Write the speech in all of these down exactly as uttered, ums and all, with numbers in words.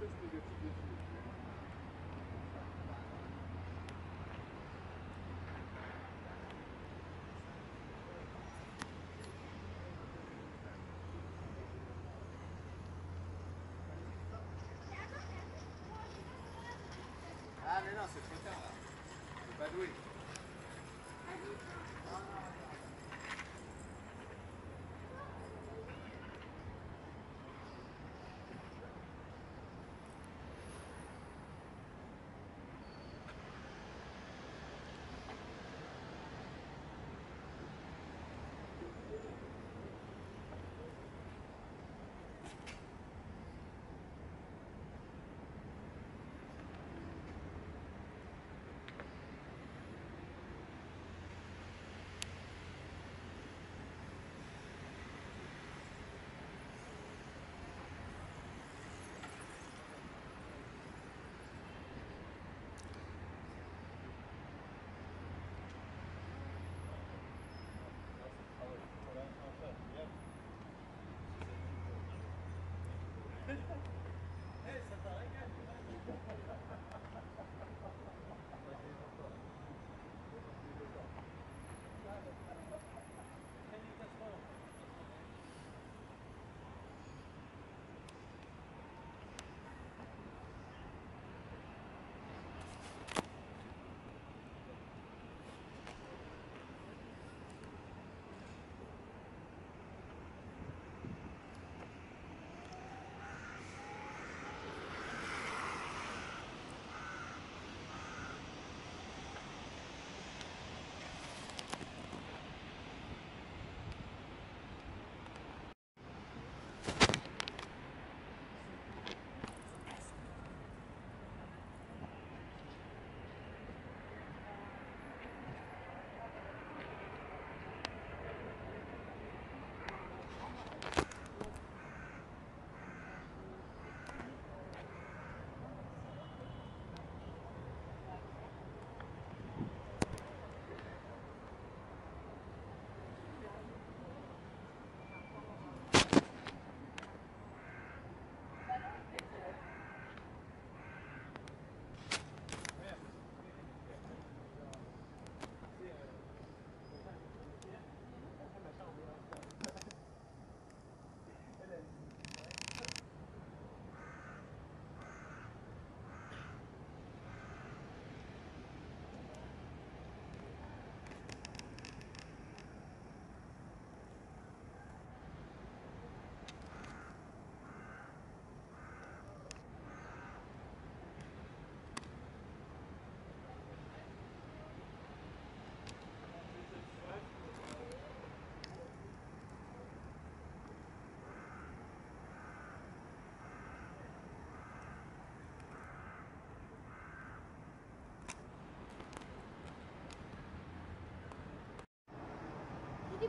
test négatif dessus. Ah mais non, c'est trop tard là. C'est pas doué. Des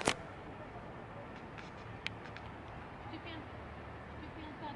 te fais un, je te fais un tac.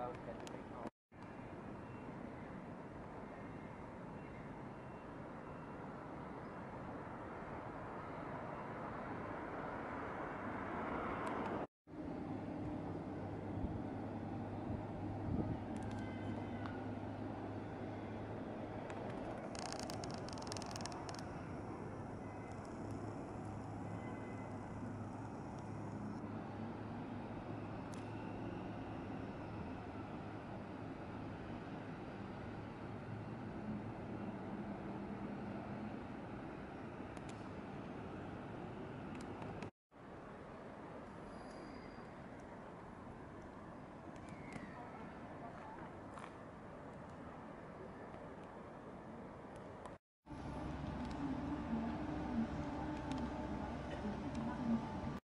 about that.